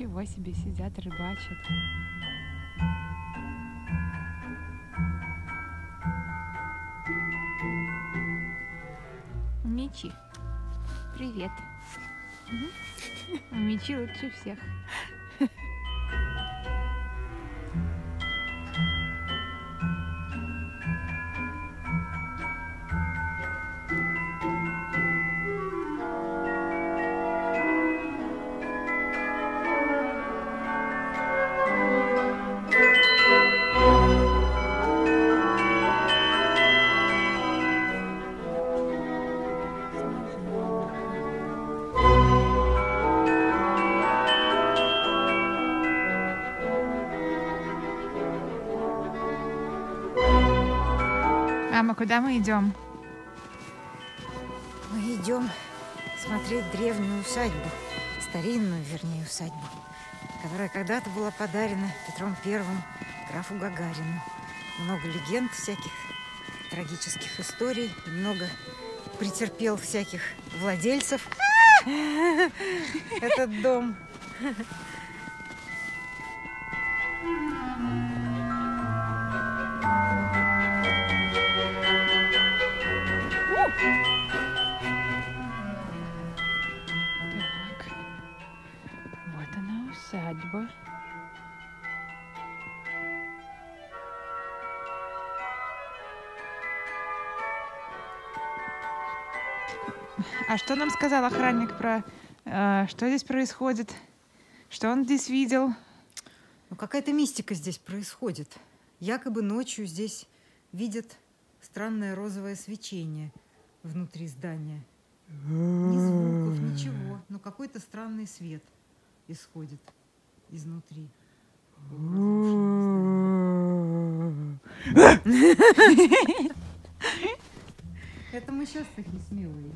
Ничего себе, сидят, рыбачат. Мечи. Привет. Мечи лучше всех. Мама, куда мы идем? Мы идем смотреть древнюю усадьбу, старинную, вернее, усадьбу, которая когда-то была подарена Петром I графу Гагарину. Много легенд всяких, трагических историй, и много претерпел всяких владельцев этот дом. Усадьба. А что нам сказал охранник про что здесь происходит? Что он здесь видел? Ну, какая-то мистика здесь происходит. Якобы ночью здесь видят странное розовое свечение внутри здания. Ни звуков, ничего, но какой-то странный свет исходит изнутри. Это мы сейчас такие смелые.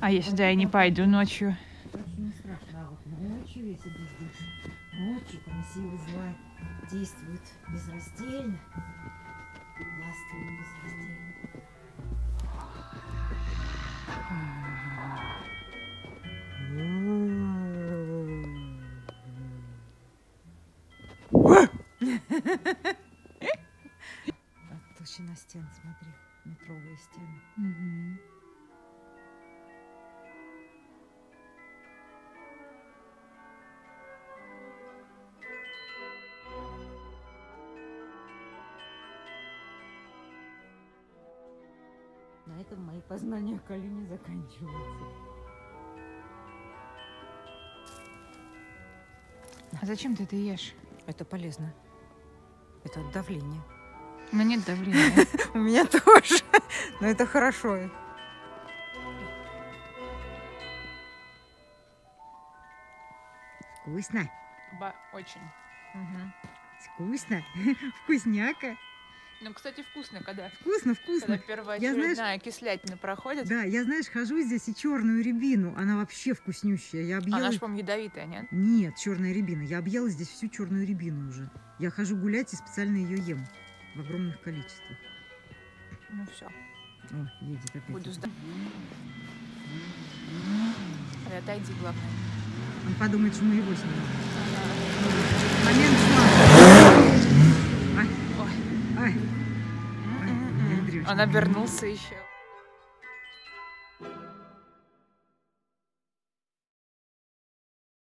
А я сюда и не пойду ночью. Очень страшно. А вот ночью, если ты здесь, ночью по силе зла действует безраздельно. Властвует безраздельно. От толщина стен, смотри, метровые стены. На этом мои познания о Калине заканчиваются. А зачем ты это ешь? Это полезно. Это от давления. У меня нет давления. У меня тоже. Но это хорошо. Вкусно. Очень. Вкусно. Вкусняка. Ну, кстати, вкусно, когда... Вкусно. Когда первоочередная кислятина проходит. Да, я, знаешь, хожу здесь и черную рябину. Она вообще вкуснющая. Я объела... Она же, по-моему, ядовитая, нет? Нет, черная рябина. Я объела здесь всю черную рябину уже. Я хожу гулять и специально ее ем. В огромных количествах. Ну, все. О, едет опять. Буду сдать. Отойди, главное. Он подумает, что мы его снимем. Момент снова. Он обернулся еще.